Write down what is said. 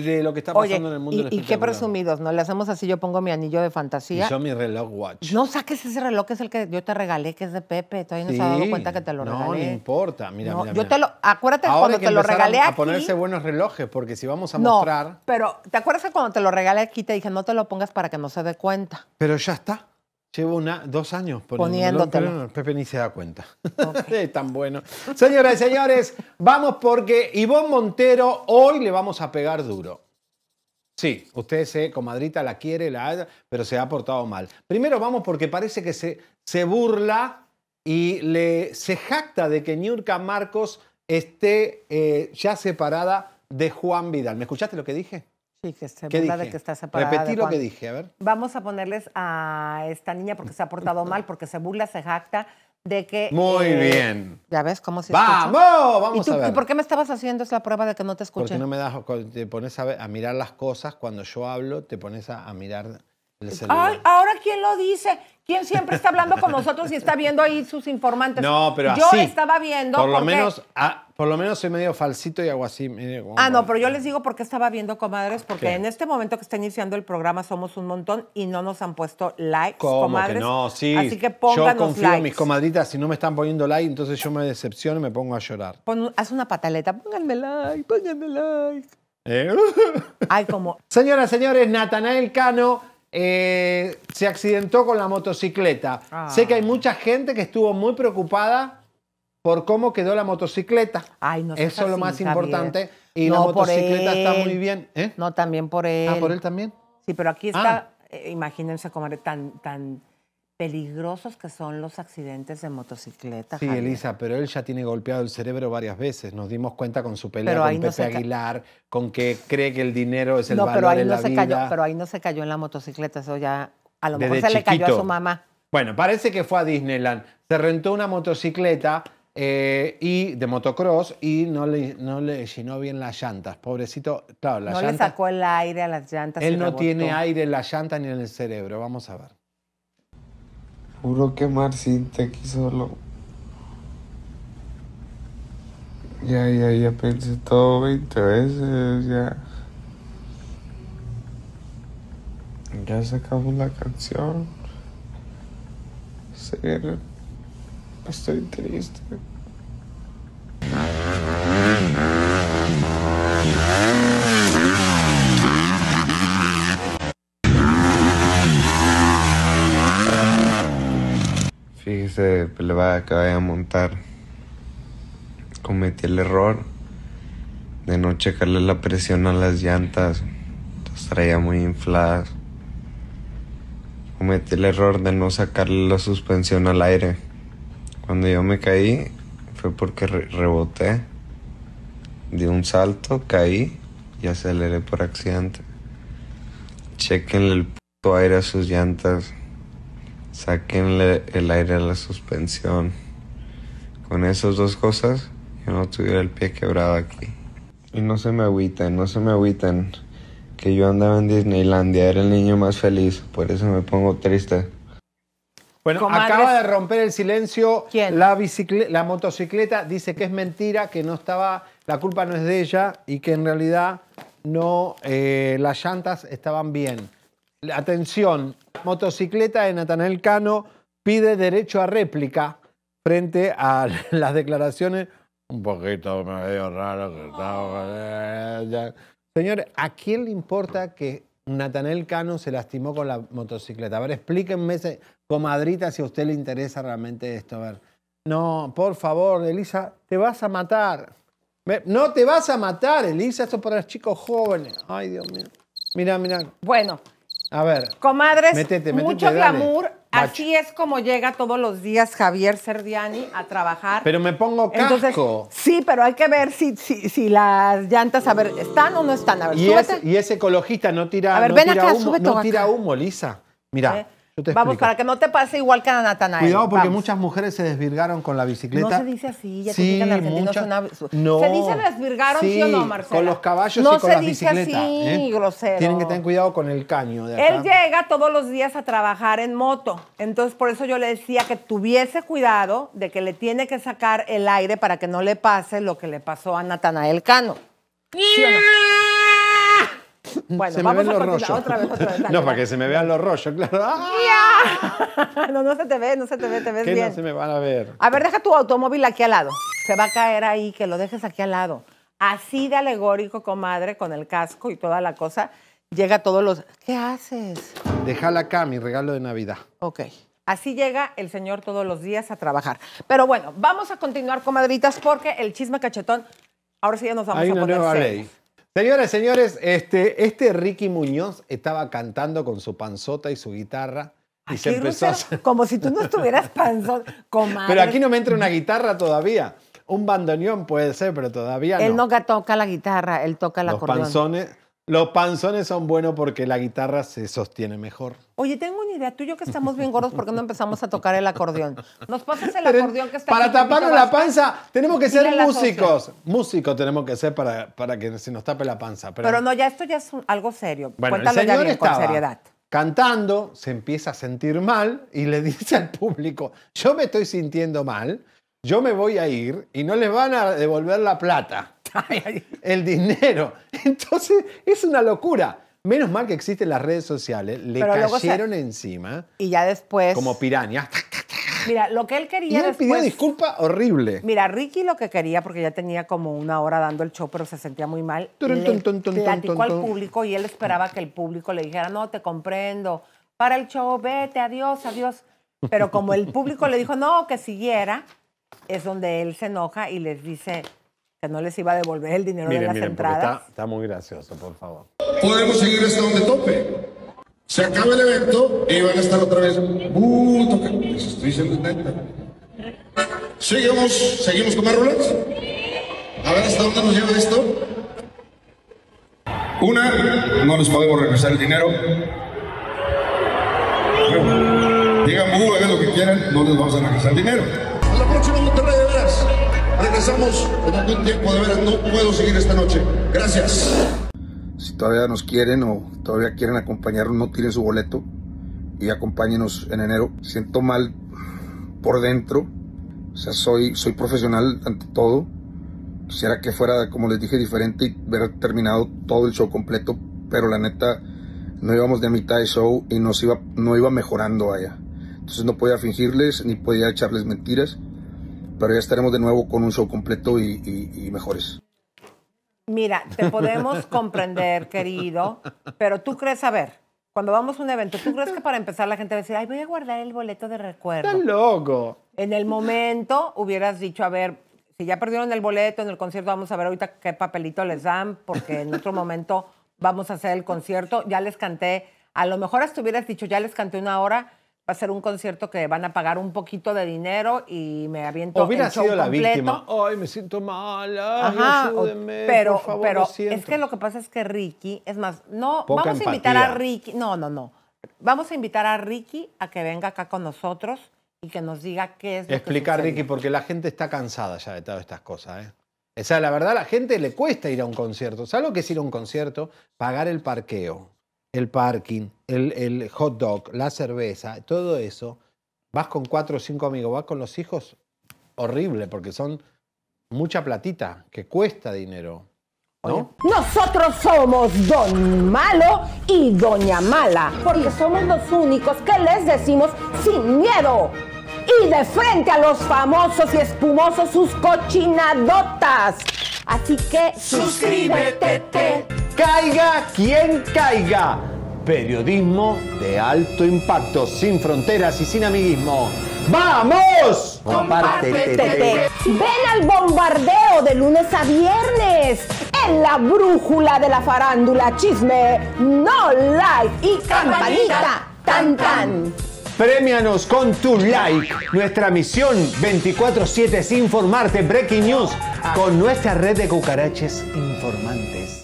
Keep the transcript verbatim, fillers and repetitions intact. de lo que está pasando Oye, en el mundo. Y, y qué presumidos, ¿no? Le hacemos así, yo pongo mi anillo de fantasía. Y yo mi reloj watch. No saques ese reloj que es el que yo te regalé, que es de Pepe. Todavía no sí. se ha dado cuenta que te lo regalé. No, no importa. Mira, no, mira, yo mira. Te lo, acuérdate ahora cuando que te lo regalé a, aquí. A ponerse buenos relojes, porque si vamos a no, mostrar... pero ¿te acuerdas que cuando te lo regalé aquí te dije no te lo pongas para que no se dé cuenta? Pero ya está. Llevo una, dos años poniéndotelo. No, Pepe ni se da cuenta. Okay. Es tan bueno. Señoras y señores, vamos porque Ivonne Montero hoy le vamos a pegar duro. Sí, usted se, comadrita, la quiere, la pero se ha portado mal. Primero vamos porque parece que se, se burla y le, se jacta de que Niurka Marcos esté eh, ya separada de Juan Vidal. ¿Me escuchaste lo que dije? Sí, que se burla de que está separada. Repetí lo que dije, a ver. Vamos a ponerles a esta niña porque se ha portado mal, porque se burla, se jacta de que... Muy eh, bien. ¿Ya ves cómo se escucha? ¡Vamos! Vamos ¿Y tú, a ver. ¿Y por qué me estabas haciendo esa prueba de que no te escuché? Porque no me das... Te pones a, a mirar las cosas. Cuando yo hablo, te pones a, a mirar el celular. ¡Ay! ¿Ahora quién lo dice? ¿Quién siempre está hablando con nosotros y está viendo ahí sus informantes? No, pero yo así. Yo estaba viendo... Por lo porque... menos... A, Por lo menos soy medio falsito y hago así. Medio, ah, no, pero yo les digo por qué estaba viendo, comadres, porque ¿qué? En este momento que está iniciando el programa somos un montón y no nos han puesto likes, ¿cómo comadres? Que no, sí. Así que pónganos likes. Yo confío likes. En mis comadritas, si no me están poniendo like, entonces yo me decepciono y me pongo a llorar. Pon, haz una pataleta, pónganme like, pónganme like. ¿Eh? Ay, como... Señoras, señores, Natanael Cano... Eh, se accidentó con la motocicleta. Ah. Sé que hay mucha gente que estuvo muy preocupada por cómo quedó la motocicleta. Ay, no, eso es lo más importante. Y no, la motocicleta está muy bien. ¿Eh? No, también por él. Ah, por él también. Sí, pero aquí está, ah. eh, imagínense cómo era tan, tan peligrosos que son los accidentes de motocicleta. Sí, Javier. Elisa, pero él ya tiene golpeado el cerebro varias veces. Nos dimos cuenta con su pelea pero con Pepe no Aguilar, con que cree que el dinero es el no, valor pero ahí de no la se vida. Cayó, pero ahí no se cayó en la motocicleta, eso ya... A lo Desde mejor se chiquito. Le cayó a su mamá. Bueno, parece que fue a Disneyland. Se rentó una motocicleta... Eh, y de motocross y no le, no le llenó bien las llantas. Pobrecito, claro, las llantas. No llanta, le sacó el aire a las llantas. Él no rebotó. Tiene aire en las llantas ni en el cerebro. Vamos a ver. Juro que Marcin te quiso lo... Ya, ya, ya pensé todo veinte veces, ya. Ya sacamos la canción. Se Estoy triste. Fíjese, pelada, que vaya a montar. Cometí el error de no checarle la presión a las llantas. Las traía muy infladas. Cometí el error de no sacarle la suspensión al aire. Cuando yo me caí, fue porque re reboté. Di un salto, caí y aceleré por accidente. Chequenle el puto aire a sus llantas. Sáquenle el aire a la suspensión. Con esas dos cosas, yo no tuviera el pie quebrado aquí. Y no se me agüiten, no se me agüiten. Que yo andaba en Disneylandia, era el niño más feliz. Por eso me pongo triste. Bueno, comadres. Acaba de romper el silencio. ¿Quién? La, la motocicleta dice que es mentira, que no estaba, la culpa no es de ella y que en realidad no, eh, las llantas estaban bien. Atención, motocicleta de Natanael Cano pide derecho a réplica frente a las declaraciones un poquito medio raro que estaba. Señor, ¿a quién le importa que Natanael Cano se lastimó con la motocicleta? A ver, explíquenme, comadrita, si a usted le interesa realmente esto. A ver. No, por favor, Elisa, te vas a matar. No te vas a matar, Elisa, esto es para los chicos jóvenes. Ay, Dios mío. Mira, mira. Bueno. A ver. Comadres, métete, métete, mucho glamour. Así es como llega todos los días Javier Ceriani a trabajar. Pero me pongo casco. Entonces, sí, pero hay que ver si, si, si las llantas, a ver, ¿están o no están? A ver, y súbete. Es, y es ecologista, no tira, a ver, no ven tira acá, humo. No acá. Tira humo, Lisa. Mira, ¿eh? Yo te vamos, explico. Para que no te pase igual que a Natanael. Cuidado, porque vamos. Muchas mujeres se desvirgaron con la bicicleta. No se dice así, ya sí, que en muchas... una... no. Se dice desvirgaron, sí, ¿sí o no, Marcela? Con los caballos no y con las bicicletas. No se dice así, ¿eh? Grosero. Tienen que tener cuidado con el caño de acá. Él llega todos los días a trabajar en moto. Entonces, por eso yo le decía que tuviese cuidado de que le tiene que sacar el aire para que no le pase lo que le pasó a Natanael Cano. ¿Sí o no? Bueno, se vamos me ven a los rollos. Otra vez, otra vez. Dale, no, para dale. que se me vean los rollos, claro. ¡Ah! No, no se te ve, no se te ve, te ves ¿Qué bien. No se me van a ver? A ver, deja tu automóvil aquí al lado. Se va a caer ahí, que lo dejes aquí al lado. Así de alegórico, comadre, con el casco y toda la cosa. Llega todos los... ¿Qué haces? Déjala acá, mi regalo de Navidad. Ok. Así llega el señor todos los días a trabajar. Pero bueno, vamos a continuar, comadritas, porque el chisme cachetón... Ahora sí ya nos vamos Hay a poner Hay una nueva seis. ley. Señoras y señores, este, este Ricky Muñoz estaba cantando con su panzota y su guitarra. Y se empezó a... Como si tú no estuvieras panzota, comadre. Pero aquí no me entra una guitarra todavía. Un bandoneón puede ser, pero todavía no. Él no toca la guitarra, él toca el acordeón. Los panzones... Los panzones son buenos porque la guitarra se sostiene mejor. Oye, tengo una idea. Tú y yo que estamos bien gordos, ¿por qué no empezamos a tocar el acordeón? Nos pasas el acordeón que está... Para taparnos la panza tenemos que ser músicos. Músicos tenemos que ser para, para que se nos tape la panza. Pero, Pero no, ya esto ya es un, algo serio. Bueno, Cuéntalo el señor ya bien, estaba con seriedad. Cantando, se empieza a sentir mal y le dice al público, yo me estoy sintiendo mal, yo me voy a ir y no les van a devolver la plata. El dinero. Entonces, es una locura. Menos mal que existen las redes sociales. Le Pero cayeron se... encima. Y ya después... Como pirañas. Mira, lo que él quería y él después... pidió disculpa horrible. Mira, Ricky lo que quería, porque ya tenía como una hora dando el show, pero se sentía muy mal. Turun, le tun, tun, platicó tun, tun, al tun. público y él esperaba que el público le dijera, no, te comprendo, para el show, vete, adiós, adiós. Pero como el público le dijo, no, que siguiera, es donde él se enoja y les dice... que no les iba a devolver el dinero miren, de las miren, entradas. Está, está muy gracioso, por favor. Podemos seguir hasta donde tope. Se acaba el evento y van a estar otra vez. Uh, toca. Les estoy diciendo neta. Seguimos, seguimos con más rulas. A ver hasta dónde nos lleva esto. Una, no nos podemos regresar el dinero. Bueno, digan, uh, hagan lo que quieran, no les vamos a regresar el dinero. A la próxima Monterrey de veras. Regresamos en algún tiempo, de veras, no puedo seguir esta noche. Gracias. Si todavía nos quieren o todavía quieren acompañarnos, no tiren su boleto y acompáñenos en enero. Siento mal por dentro, o sea, soy, soy profesional ante todo. Quisiera que fuera, como les dije, diferente y ver terminado todo el show completo, pero la neta, no íbamos de mitad de show y nos iba, no iba mejorando allá. Entonces no podía fingirles ni podía echarles mentiras. Pero ya estaremos de nuevo con un show completo y, y, y mejores. Mira, te podemos comprender, querido, pero tú crees, a ver, cuando vamos a un evento, ¿tú crees que para empezar la gente va a decir, ay, voy a guardar el boleto de recuerdo? ¡Está loco! En el momento hubieras dicho, a ver, si ya perdieron el boleto en el concierto, vamos a ver ahorita qué papelito les dan, porque en otro momento vamos a hacer el concierto. Ya les canté, a lo mejor hasta hubieras dicho, ya les canté una hora, va a ser un concierto que van a pagar un poquito de dinero y me aviento el show completo. Hubiera sido la víctima. Ay, me siento mala. Ajá, ayúdenme, pero, por favor, pero es que lo que pasa es que Ricky, es más, no, Poca vamos empatía. a invitar a Ricky, no, no, no. Vamos a invitar a Ricky a que venga acá con nosotros y que nos diga qué es lo Explicar, que Ricky, porque la gente está cansada ya de todas estas cosas, ¿eh? O sea, la verdad, a la gente le cuesta ir a un concierto. ¿Sabes lo que es ir a un concierto? Pagar el parqueo, el parking, el, el hot dog, la cerveza, todo eso. Vas con cuatro o cinco amigos, vas con los hijos, horrible, porque son mucha platita, que cuesta dinero, ¿no? Nosotros somos Don Malo y Doña Mala, porque somos los únicos que les decimos sin miedo y de frente a los famosos y espumosos sus cochinadotas. Así que suscríbete, te. Caiga quien caiga. Periodismo de alto impacto, sin fronteras y sin amiguismo. ¡Vamos! Compártete. Ven al bombardeo de lunes a viernes en la brújula de la farándula, chisme, no like y campanita, tan tan. Premianos con tu like. Nuestra misión veinticuatro siete es informarte. Breaking News con nuestra red de cucaraches informantes.